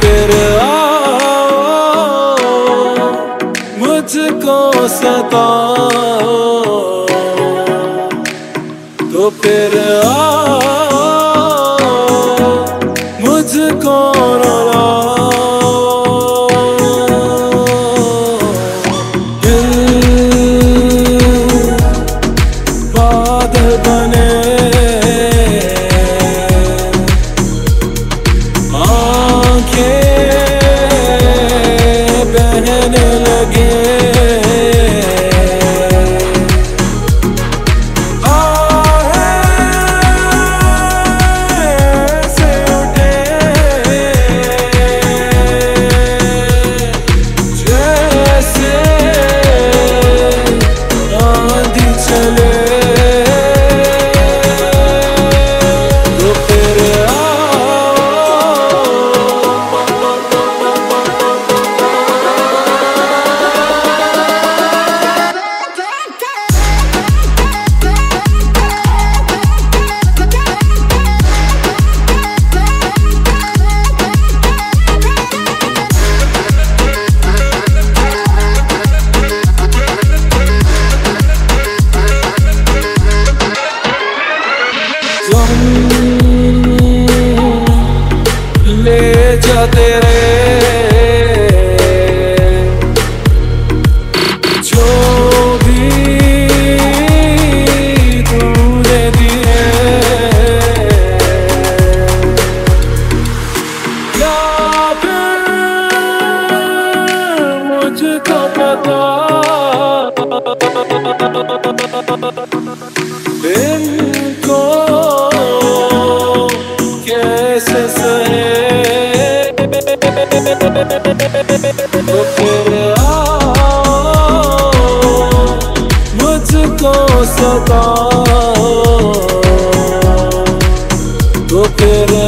फिर आओ मुझको सताओ, तो फिर आओ मुझको ले जा तेरे जो भी तूने दिए, या फिर मुझको पता इनको कैसे सहे। तो फिर आओ मुझको सताओ, तो फिर